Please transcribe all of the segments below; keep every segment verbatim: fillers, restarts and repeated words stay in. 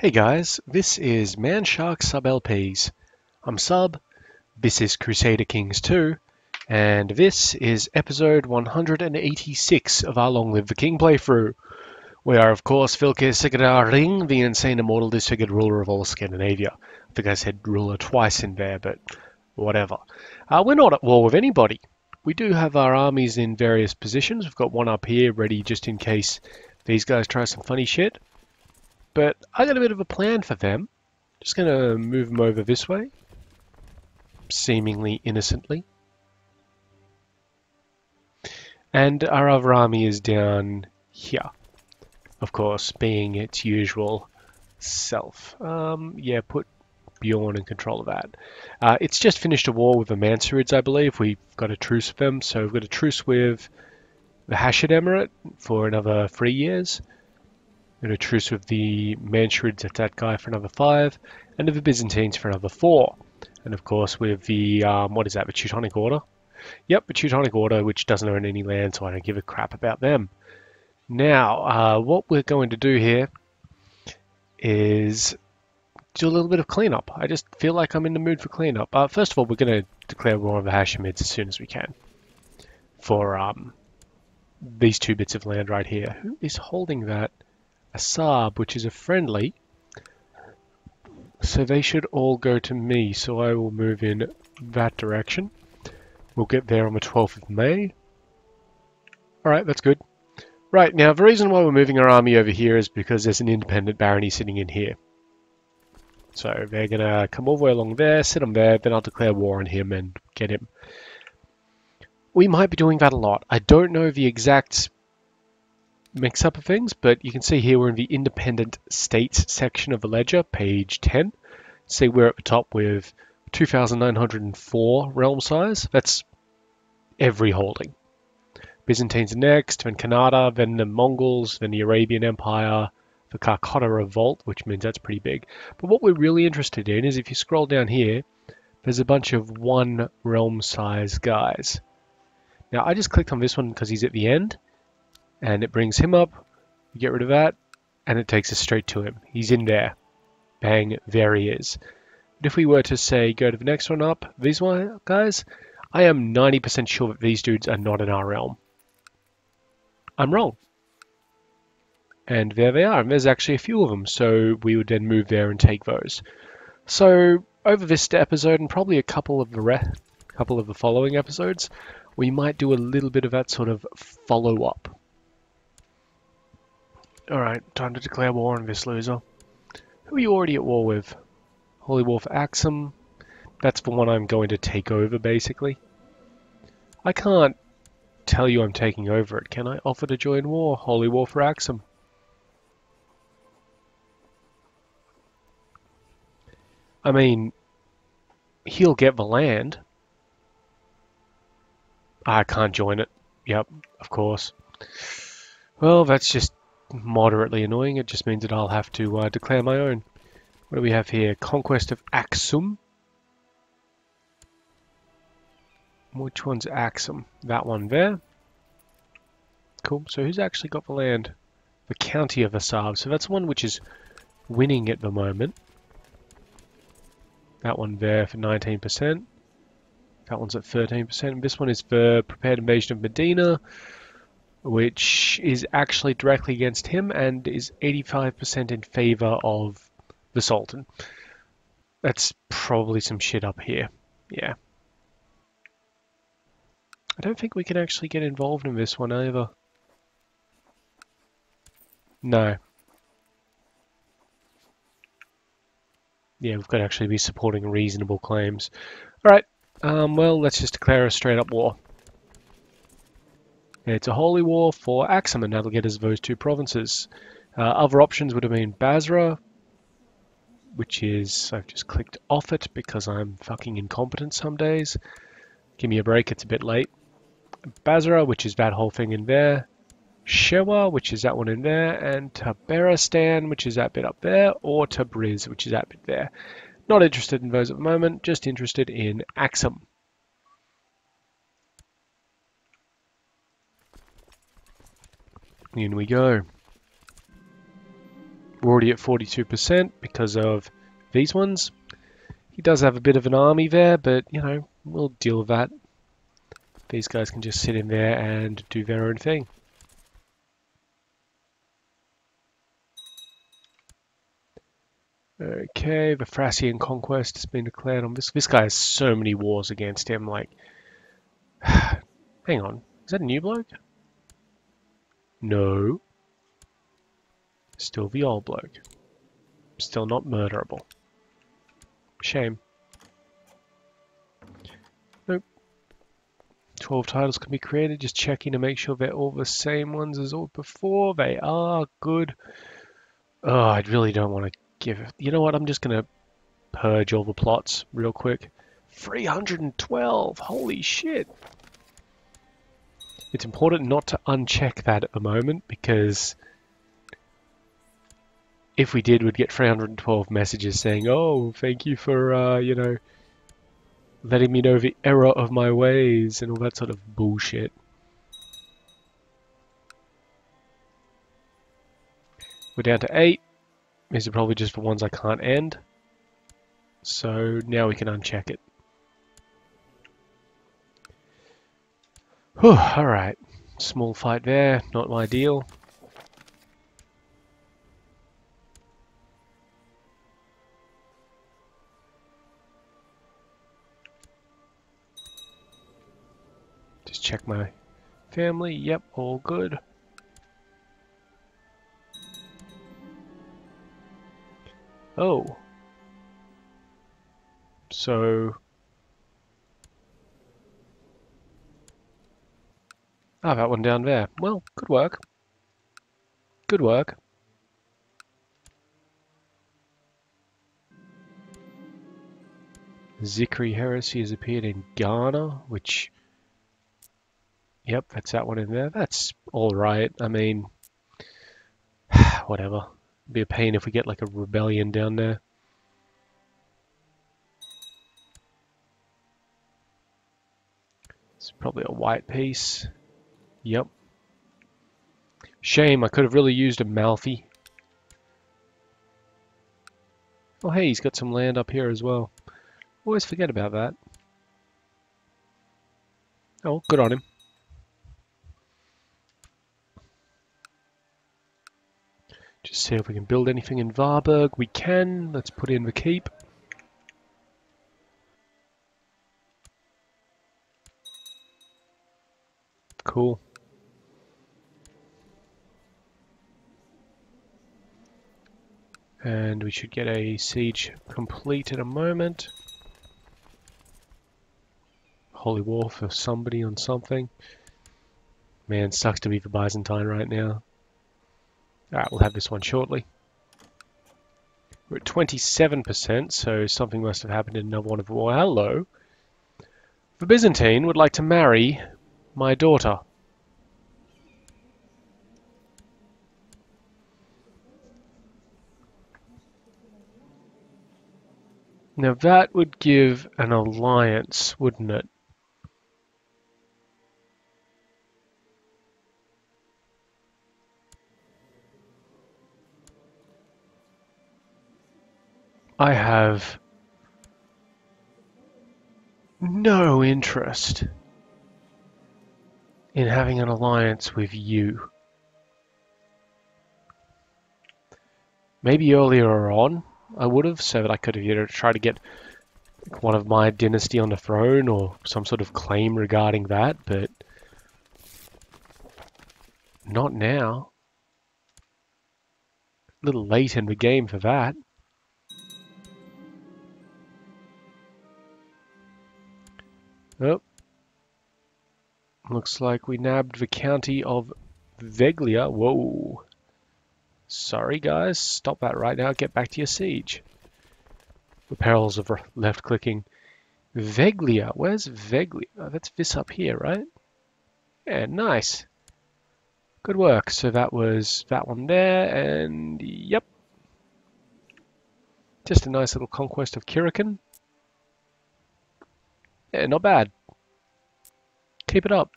Hey guys, this is Manshak SubLPs. I'm Sub, this is Crusader Kings two, and this is episode one hundred eighty-six of our Long Live the King playthrough. We are, of course, Vilkir Sigurdarring, the insane immortal disfigured ruler of all Scandinavia. I think I said ruler twice in there, but whatever. Uh, we're not at war with anybody. We do have our armies in various positions. We've got one up here ready just in case these guys try some funny shit. But I got a bit of a plan for them. Just going to move them over this way. Seemingly innocently. And our other army is down here. Of course, being its usual self. Um, yeah, put Bjorn in control of that. Uh, it's just finished a war with the Mansurids, I believe. We've got a truce with them. So we've got a truce with the Hashid Emirate for another three years. We've got a truce with the Manchurids at that guy for another five, and with the Byzantines for another four. And of course with the, um, what is that, the Teutonic Order? Yep, the Teutonic Order, which doesn't own any land, so I don't give a crap about them. Now, uh, what we're going to do here is do a little bit of cleanup. I just feel like I'm in the mood for cleanup. Uh, first of all, we're going to declare war on the Hashimids as soon as we can for um, these two bits of land right here. Who is holding that? Asav, which is a friendly, so they should all go to me, so I will move in that direction. We'll get there on the twelfth of May. Alright, that's good. Right, now the reason why we're moving our army over here is because there's an independent barony sitting in here. So they're going to come all the way along there, sit him there, then I'll declare war on him and get him. We might be doing that a lot. I don't know the exact mix up of things, but you can see here we're in the independent states section of the ledger, page ten. See we're at the top with two thousand nine hundred four realm size. That's every holding. Byzantines next, then Kannada, then the Mongols, then the Arabian Empire, the Calcutta Revolt, which means that's pretty big. But what we're really interested in is if you scroll down here, there's a bunch of one realm size guys. Now I just clicked on this one because he's at the end. And it brings him up, we get rid of that, and it takes us straight to him. He's in there. Bang, there he is. But if we were to, say, go to the next one up, these one guys, I am ninety percent sure that these dudes are not in our realm. I'm wrong. And there they are, and there's actually a few of them, so we would then move there and take those. So, over this episode, and probably a couple of the re couple of the following episodes, we might do a little bit of that sort of follow-up. Alright, time to declare war on this loser. Who are you already at war with? Holy Wolf Axum. That's the one I'm going to take over, basically. I can't tell you I'm taking over it, can I? Offer to join war, Holy Wolf Axum. I mean, he'll get the land. I can't join it. Yep, of course. Well, that's just moderately annoying. It just means that I'll have to uh, declare my own. What do we have here? Conquest of Aksum. Which one's Aksum? That one there. Cool. So who's actually got the land? The County of Asav. So that's one which is winning at the moment. That one there for nineteen percent. That one's at thirteen percent. And this one is for Prepared Invasion of Medina, which is actually directly against him and is eighty-five percent in favor of the Sultan. That's probably some shit up here. Yeah. I don't think we can actually get involved in this one either. No. Yeah, we've got to actually be supporting reasonable claims. Alright, um, well, let's just declare a straight-up war. It's a holy war for Aksum, and that'll get us those two provinces. Uh, other options would have been Basra, which is, I've just clicked off it because I'm fucking incompetent some days. Give me a break, it's a bit late. Basra, which is that whole thing in there. Shewa, which is that one in there. And Taberistan, which is that bit up there. Or Tabriz, which is that bit there. Not interested in those at the moment, just interested in Aksum. In we go. We're already at forty-two percent because of these ones. He does have a bit of an army there, but, you know, we'll deal with that. These guys can just sit in there and do their own thing. Okay, the Thracian conquest has been declared on this. This guy has so many wars against him, like... Hang on, is that a new bloke? No. Still the old bloke. Still not murderable. Shame. Nope. twelve titles can be created, just checking to make sure they're all the same ones as all before. They are good. Oh, I really don't want to... Give you know what? I'm just gonna purge all the plots real quick. three hundred twelve. Holy shit! It's important not to uncheck that at the moment because if we did, we'd get three hundred twelve messages saying, "Oh, thank you for uh, you know, letting me know the error of my ways" and all that sort of bullshit. We're down to eight. These are probably just the ones I can't end. So now we can uncheck it. Whew, alright. Small fight there, not my deal. Just check my family. Yep, all good. Oh, so, ah, that one down there. Well, good work. Good work. Zikri heresy has appeared in Ghana, which, yep, that's that one in there. That's all right. I mean, whatever. Be a pain if we get like a rebellion down there. It's probably a white piece. Yep. Shame, I could have really used Amalfi. Oh hey, he's got some land up here as well. Always forget about that. Oh, good on him. Just see if we can build anything in Varberg. We can. Let's put in the keep. Cool. And we should get a siege complete in a moment. Holy War for somebody on something. Man, sucks to be the Byzantine right now. Alright, we'll have this one shortly. We're at twenty-seven percent, so something must have happened in another one of the war. Hello! The Byzantine would like to marry my daughter. Now that would give an alliance, wouldn't it? I have no interest in having an alliance with you. Maybe earlier on I would have, so that I could have, you know, tried to get one of my dynasty on the throne or some sort of claim regarding that, but not now. A little late in the game for that. Oh, looks like we nabbed the county of Veglia. Whoa. Sorry, guys. Stop that right now. Get back to your siege. The perils of left-clicking. Veglia. Where's Veglia? Oh, that's this up here, right? Yeah, nice. Good work. So that was that one there, and yep. Just a nice little conquest of Kirikan. Yeah, not bad. Keep it up.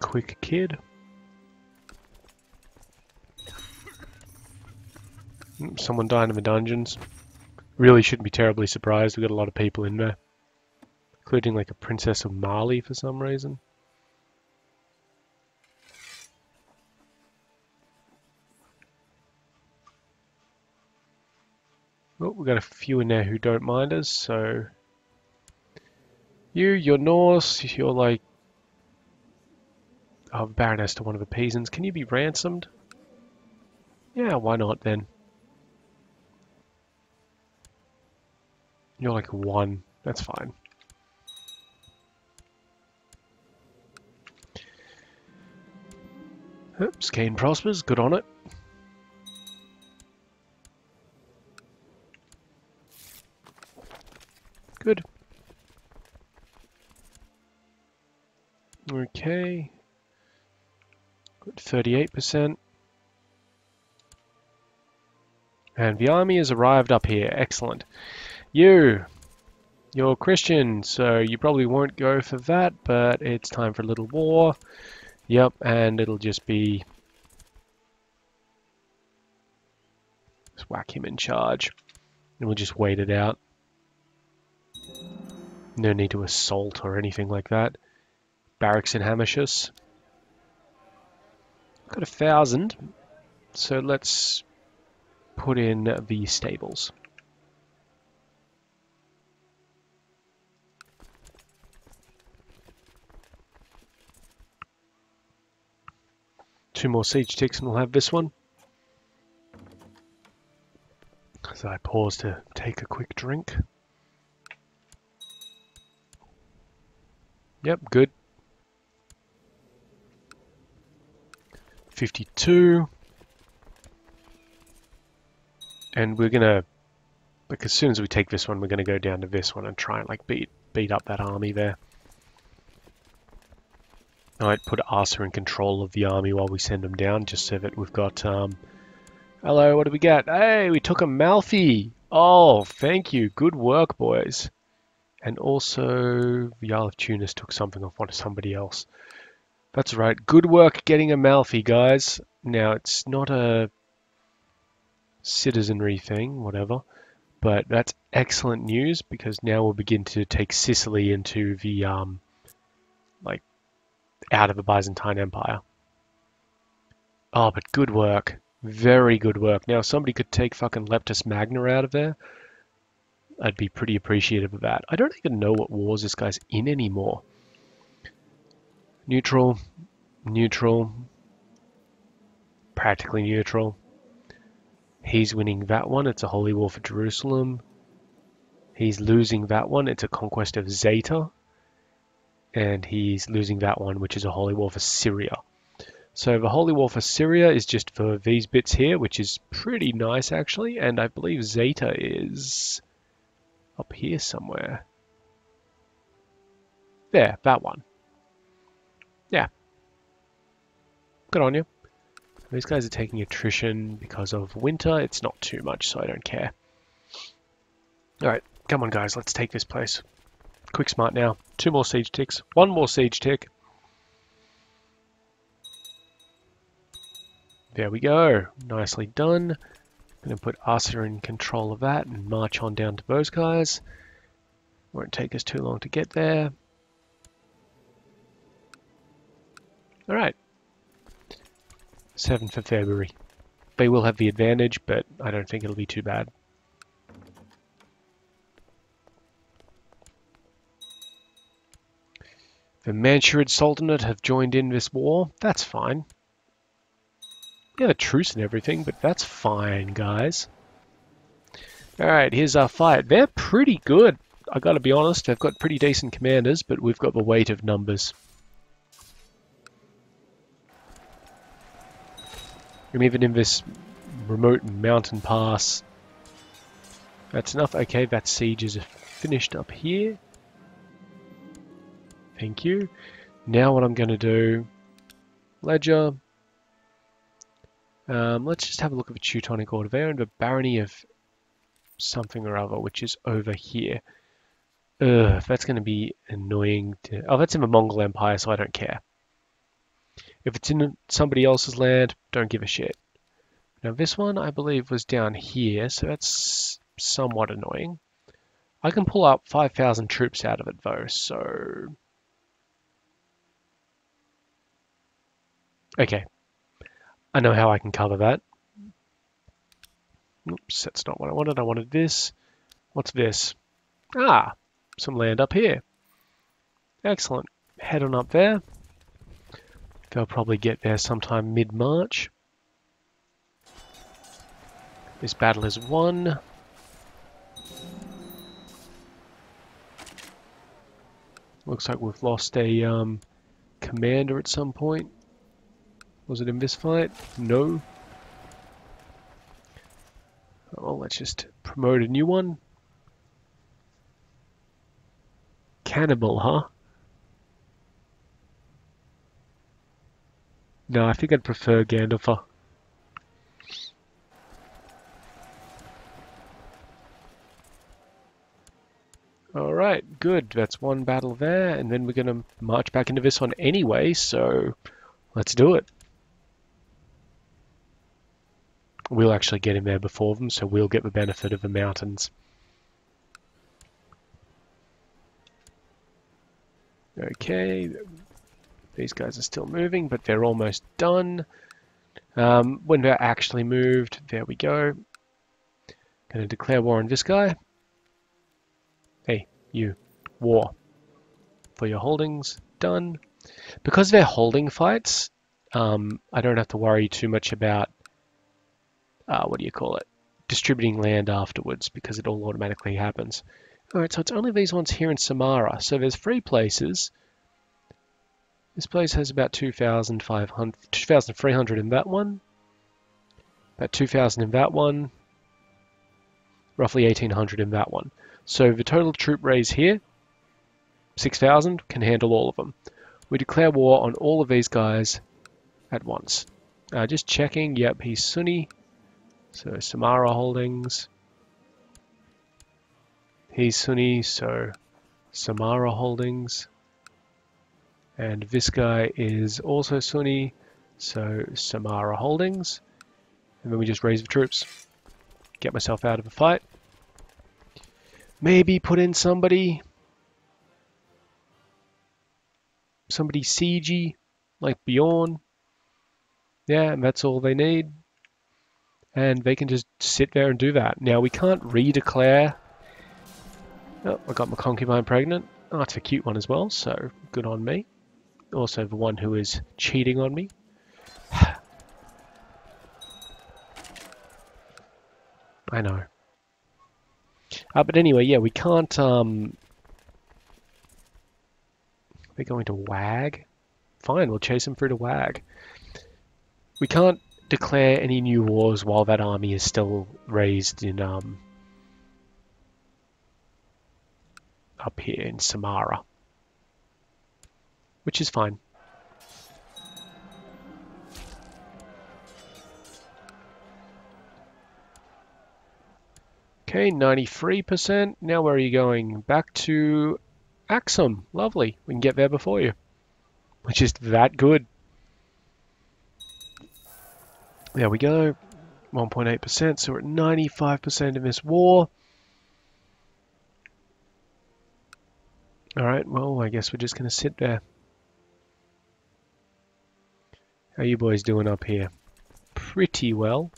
quick kid. Someone dying in the dungeons. Really shouldn't be terribly surprised, we've got a lot of people in there. Including like a princess of Mali for some reason. Well, we've got a few in there who don't mind us, so... You, you're Norse, you're like... Oh, Baroness to one of the peasants. Can you be ransomed? Yeah, why not then? You're like one. That's fine. Oops, Cain prospers. Good on it. Good. Okay. Got thirty-eight percent. And the army has arrived up here. Excellent. You, you're Christian, so you probably won't go for that, but it's time for a little war. Yep, and it'll just be... Just whack him in charge. And we'll just wait it out. No need to assault or anything like that. Barracks in Hamishus. Got a thousand, so let's put in the stables. Two more siege ticks and we'll have this one. So I pause to take a quick drink. Yep, good. fifty-two. And we're gonna, like as soon as we take this one, we're gonna go down to this one and try and like beat beat up that army there. Alright, put Arsa in control of the army while we send them down, just so that we've got, um... Hello, what do we get? Hey, we took Amalfi! Oh, thank you. Good work, boys. And also, the Isle of Tunis took something off onto somebody else. That's right. Good work getting Amalfi, guys. Now, it's not a citizenry thing, whatever. But that's excellent news, because now we'll begin to take Sicily into the, um... like... out of the Byzantine Empire. Oh, but good work. Very good work. Now, if somebody could take fucking Leptis Magna out of there, I'd be pretty appreciative of that. I don't even know what wars this guy's in anymore. Neutral. Neutral. Practically neutral. He's winning that one. It's a holy war for Jerusalem. He's losing that one. It's a conquest of Zeta. And he's losing that one, which is a holy war for Syria. So the holy war for Syria is just for these bits here, which is pretty nice actually. And I believe Zeta is up here somewhere. There, that one. Yeah. Good on you. These guys are taking attrition because of winter. It's not too much, so I don't care. Alright, come on guys, let's take this place. Quick smart now. Two more siege ticks. One more siege tick. There we go. Nicely done. I'm going to put Arsa in control of that and march on down to those guys. Won't take us too long to get there. Alright. seventh of February. They will have the advantage, but I don't think it'll be too bad. The Manchurid Sultanate have joined in this war. That's fine. We have a truce and everything, but that's fine, guys. Alright, here's our fight. They're pretty good. I gotta be honest, they've got pretty decent commanders, but we've got the weight of numbers. And even in this remote mountain pass. That's enough. Okay, that siege is finished up here. Thank you. Now what I'm going to do, ledger, um, let's just have a look at the Teutonic Order. They're in the Barony of something or other, which is over here. Ugh, that's going to be annoying. To... Oh, that's in the Mongol Empire, so I don't care. If it's in somebody else's land, don't give a shit. Now this one, I believe, was down here, so that's somewhat annoying. I can pull up five thousand troops out of it though, so... Okay. I know how I can cover that. Oops, that's not what I wanted. I wanted this. What's this? Ah, some land up here. Excellent. Head on up there. They'll probably get there sometime mid-March. This battle is won. Looks like we've lost a um, commander at some point. Was it in this fight? No. Oh, let's just promote a new one. Cannibal, huh? No, I think I'd prefer Gandalfer. Alright, good. That's one battle there, and then we're going to march back into this one anyway, so let's do it. We'll actually get in there before them, so we'll get the benefit of the mountains. Okay, these guys are still moving, but they're almost done. Um, when they're actually moved, there we go. Going to declare war on this guy. Hey, you, war. For your holdings, done. Because they're holding fights, um, I don't have to worry too much about Uh, what do you call it? Distributing land afterwards, because it all automatically happens. Alright, so it's only these ones here in Samara. So there's three places. This place has about two thousand three hundred in that one. About two thousand in that one. Roughly eighteen hundred in that one. So the total troop raise here, six thousand, can handle all of them. We declare war on all of these guys at once. Uh, just checking. Yep, he's Sunni. So Samara Holdings, he's Sunni, so Samara Holdings, and this guy is also Sunni, so Samara Holdings, and then we just raise the troops, get myself out of a fight, maybe put in somebody, somebody siegey, like Bjorn, yeah, and that's all they need. And they can just sit there and do that. Now, we can't redeclare. Oh, I got my concubine pregnant. Oh, it's a cute one as well, so good on me. Also, the one who is cheating on me. I know. Uh, but anyway, yeah, we can't... Um... We're going to Wag? Fine, we'll chase them through to Wag. We can't declare any new wars while that army is still raised in um up here in Samara, which is fine. Okay, ninety-three percent. Now where are you going? Back to Aksum. Lovely. We can get there before you, which is that good. There we go, one point eight percent, so we're at ninety-five percent in this war. Alright, well, I guess we're just going to sit there. How are you boys doing up here? Pretty well.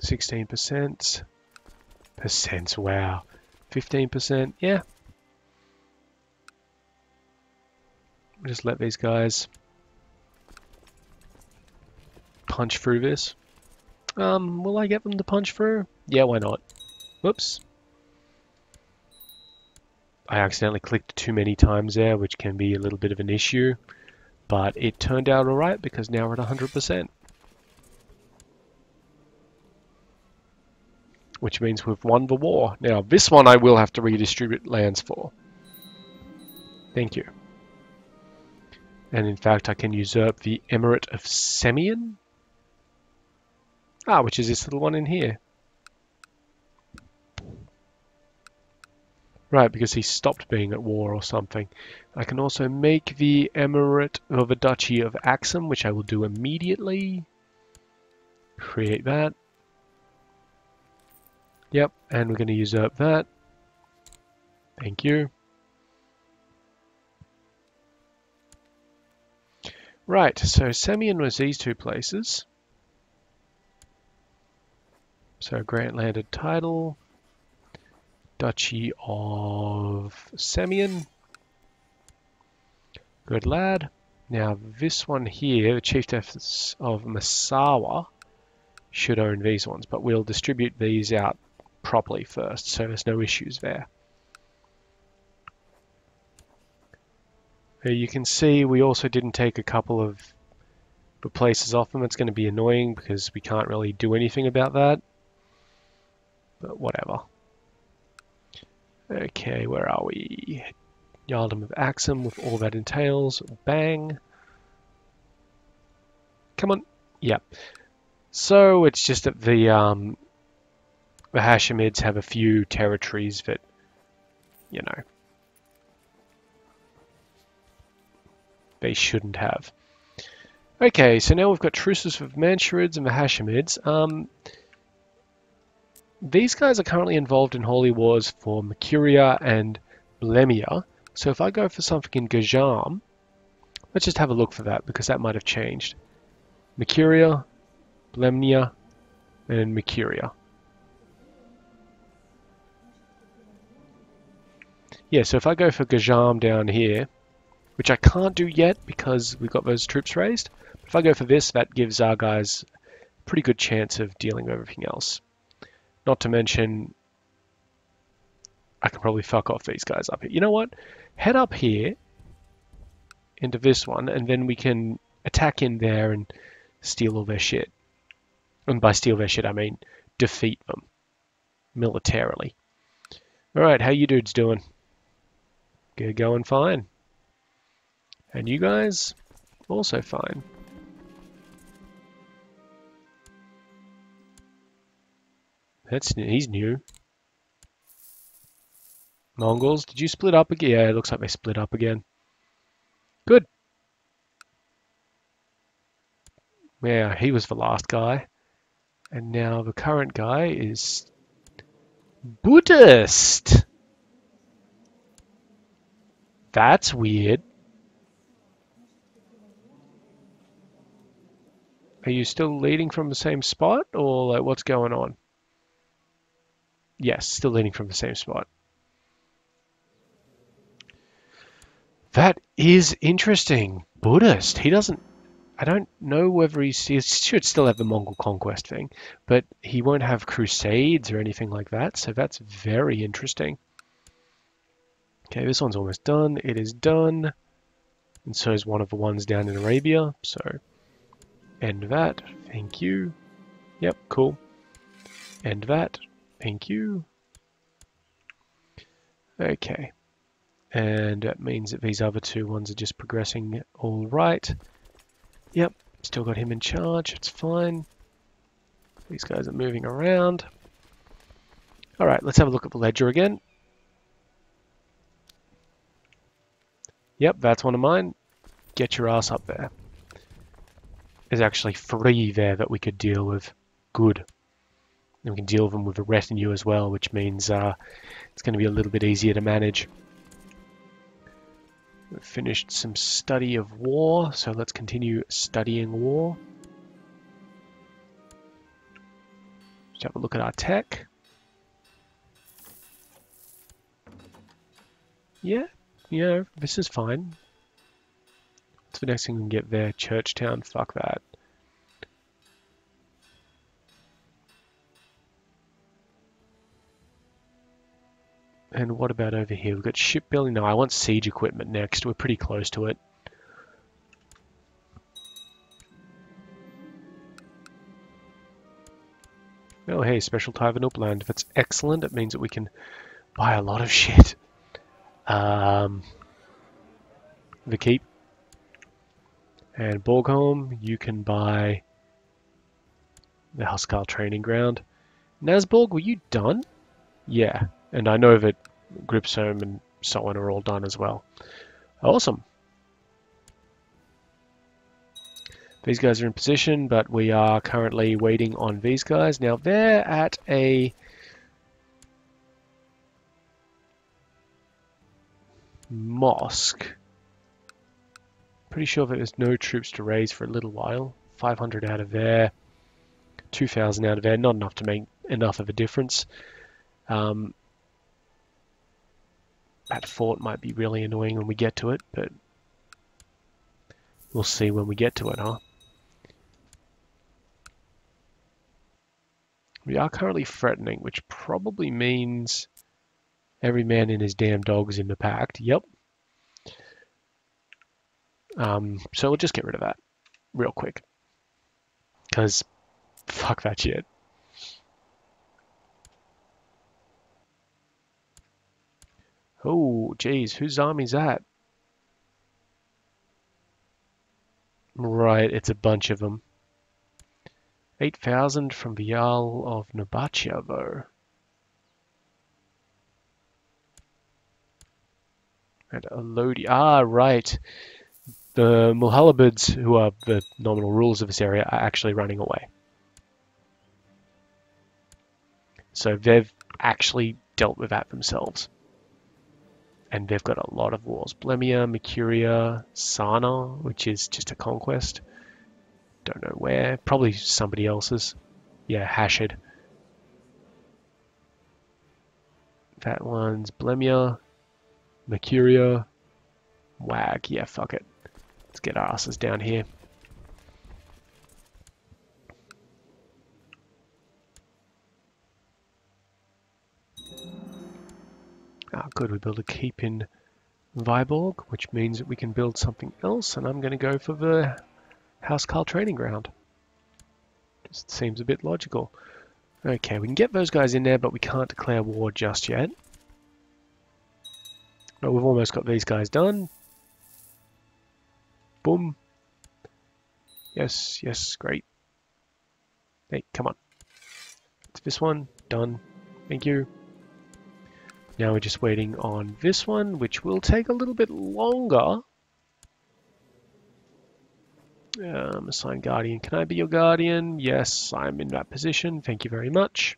sixteen percent. Percents, wow. fifteen percent, yeah. We'll just let these guys punch through this. Um, will I get them to punch through? Yeah, why not? Whoops. I accidentally clicked too many times there, which can be a little bit of an issue. But it turned out alright, because now we're at one hundred percent. Which means we've won the war. Now, this one I will have to redistribute lands for. Thank you. And in fact, I can usurp the Emirate of Semien. Ah, which is this little one in here. Right, because he stopped being at war or something. I can also make the Emirate of the Duchy of Aksum, which I will do immediately. Create that. Yep, and we're going to usurp that. Thank you. Right, so Semyon was these two places. So grant landed title, Duchy of Semyon. Good lad. Now this one here, the chieftains of Masawa, should own these ones, but we'll distribute these out properly first, so there's no issues there. You can see we also didn't take a couple of the places off them. It's going to be annoying because we can't really do anything about that. But whatever. Okay, where are we? Yaldom of Aksum with all that entails. Bang. Come on. Yep. Yeah. So it's just that the, um, the Hashimids have a few territories that, you know, they shouldn't have. Okay, so now we've got truces with Manchurids and the Hashimids. Um, these guys are currently involved in holy wars for Mercuria and Blemmyia. So if I go for something in Gajam, let's just have a look for that, because that might have changed. Mercuria, Blemmyia, and Mercuria. Yeah, so if I go for Gajam down here, which I can't do yet because we've got those troops raised. If I go for this, that gives our guys a pretty good chance of dealing with everything else. Not to mention, I can probably fuck off these guys up here. You know what? Head up here into this one, and then we can attack in there and steal all their shit. And by steal their shit, I mean defeat them militarily. All right, how you dudes doing? You're going fine. And you guys, also fine. That's new. He's new. Mongols, did you split up again? Yeah, it looks like they split up again. Good. Yeah, he was the last guy. And now the current guy is Buddhist. That's weird. Are you still leading from the same spot, or like, what's going on? Yes, still leading from the same spot. That is interesting. Buddhist. He doesn't... I don't know whether he's, he should still have the Mongol conquest thing, but he won't have crusades or anything like that, so that's very interesting. Okay, this one's almost done. It is done. And so is one of the ones down in Arabia, so... End that, thank you. Yep, cool. End that, thank you. Okay. And that means that these other two ones are just progressing all right. Yep, still got him in charge, it's fine. These guys are moving around. All right, let's have a look at the ledger again. Yep, that's one of mine. Get your ass up there. There's actually three there that we could deal with. Good. And we can deal with them with a retinue as well, which means uh, it's going to be a little bit easier to manage. We've finished some study of war, so let's continue studying war. Let's have a look at our tech. Yeah, yeah, this is fine. The next thing we can get there, Churchtown, fuck that. And what about over here? We've got shipbuilding. No, I want siege equipment next. We're pretty close to it. Oh, hey, special type of upland. If it's excellent, it means that we can buy a lot of shit. Um, the keep. And Borgholm, you can buy the Huskar Training Ground. Nasborg, were you done? Yeah, and I know that groups home and so on are all done as well. Awesome. These guys are in position, but we are currently waiting on these guys. Now they're at a... mosque. Pretty sure that there's no troops to raise for a little while. five hundred out of there. two thousand out of there. Not enough to make enough of a difference. Um, that fort might be really annoying when we get to it, but we'll see when we get to it, huh? We are currently threatening, which probably means every man and his damn dog is in the pact. Yep. Um, so we'll just get rid of that real quick. Because fuck that shit. Oh, jeez. Whose army's that? Right, it's a bunch of them. eight thousand from the Jarl of Nabatia, though. And Elodi. Ah, right. The Muhalabids, who are the nominal rulers of this area, are actually running away. So they've actually dealt with that themselves. And they've got a lot of wars. Blemmyia, Mercuria, Sana, which is just a conquest. Don't know where. Probably somebody else's. Yeah, Hashid. That one's Blemmyia, Mercuria, Wag. Yeah, fuck it. Let's get our asses down here. Ah, good, we build a keep in Viborg, which means that we can build something else, and I'm going to go for the Housecarl Training Ground. Just seems a bit logical. Okay, we can get those guys in there, but we can't declare war just yet. But we've almost got these guys done. Boom. Yes, yes, great. Hey, come on. It's this one. Done. Thank you. Now we're just waiting on this one, which will take a little bit longer. Um, assign Guardian. Can I be your Guardian? Yes, I'm in that position. Thank you very much.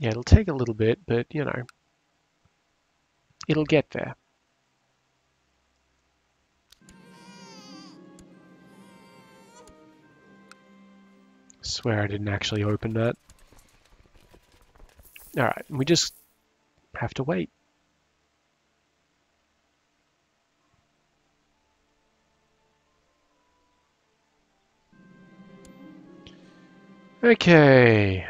Yeah, it'll take a little bit, but, you know, it'll get there. I swear I didn't actually open that. Alright, we just have to wait. Okay.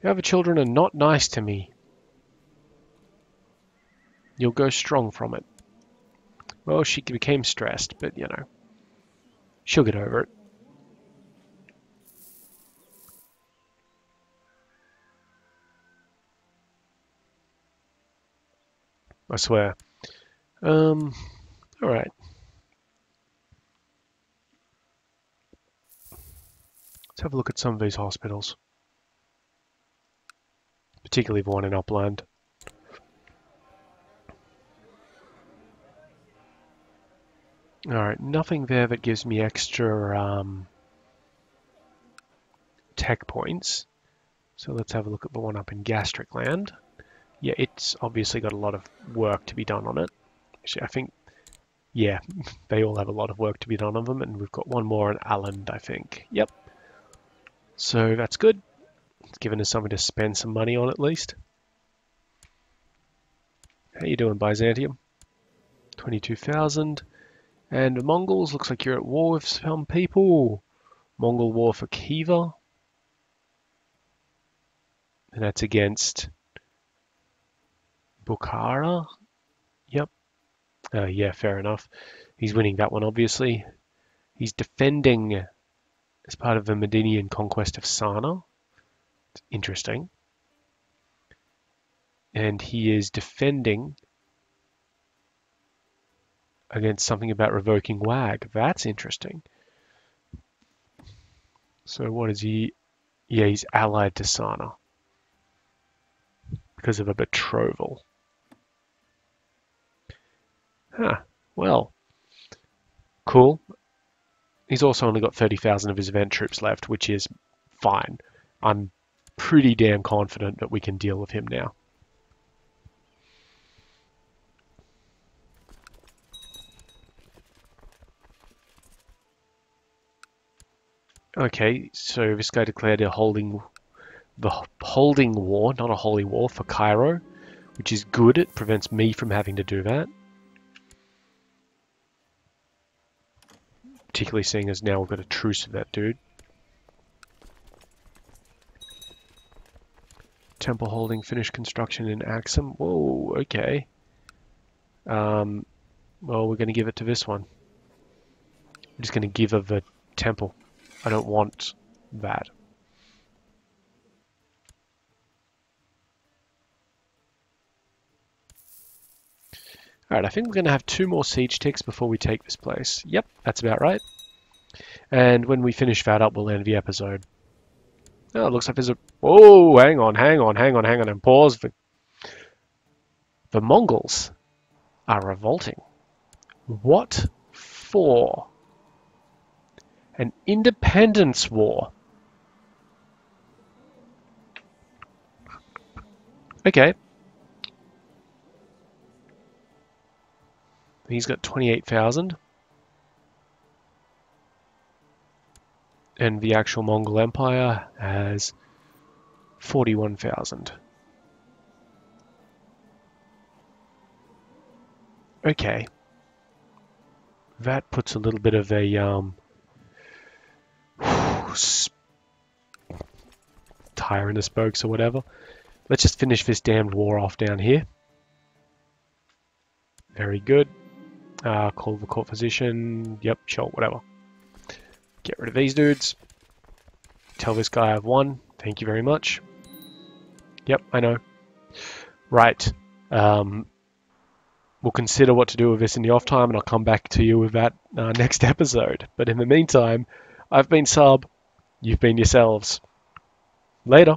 The other children are not nice to me. You'll go strong from it. Well, she became stressed, but you know, she'll get over it. I swear. Um, Alright. Let's have a look at some of these hospitals. Particularly the one in Upland. Alright, nothing there that gives me extra um, tech points. So let's have a look at the one up in Gastric Land. Yeah, it's obviously got a lot of work to be done on it. Actually, I think, yeah, they all have a lot of work to be done on them, and we've got one more on Alland, I think. Yep. So that's good. It's given us something to spend some money on at least. How you doing, Byzantium? twenty-two thousand. And the Mongols, looks like you're at war with some people. Mongol war for Khiva. And that's against... Bukhara? Yep. Uh, yeah, fair enough. He's winning that one, obviously. He's defending as part of the Medinian conquest of Sana. It's interesting. And he is defending against something about revoking Wag. That's interesting. So what is he Yeah, he's allied to Sana because of a betrothal. Huh, well, cool. He's also only got thirty thousand of his event troops left, which is fine. I'm pretty damn confident that we can deal with him now. Okay, so this guy declared a holding, the holding war, not a holy war, for Cairo, which is good. It prevents me from having to do that. Particularly seeing as now we've got a truce with that dude. Temple holding, finished construction in Aksum. Whoa, okay. Um, well, we're going to give it to this one. We're just going to give her the temple. I don't want that. Alright, I think we're going to have two more siege ticks before we take this place. Yep, that's about right. And when we finish that up, we'll end the episode. Oh, it looks like there's a... Oh, hang on, hang on, hang on, hang on, and pause. The, the Mongols are revolting. What for? An independence war. Okay. He's got twenty-eight thousand. And the actual Mongol Empire has forty-one thousand. Okay. That puts a little bit of a... Um, Tyrannous spokes or whatever. Let's just finish this damned war off down here. Very good. Uh, call the court physician. Yep, sure, whatever. Get rid of these dudes. Tell this guy I've won. Thank you very much. Yep, I know. Right. Um, we'll consider what to do with this in the off time, and I'll come back to you with that uh, next episode. But in the meantime, I've been Sub. You've been yourselves. Later.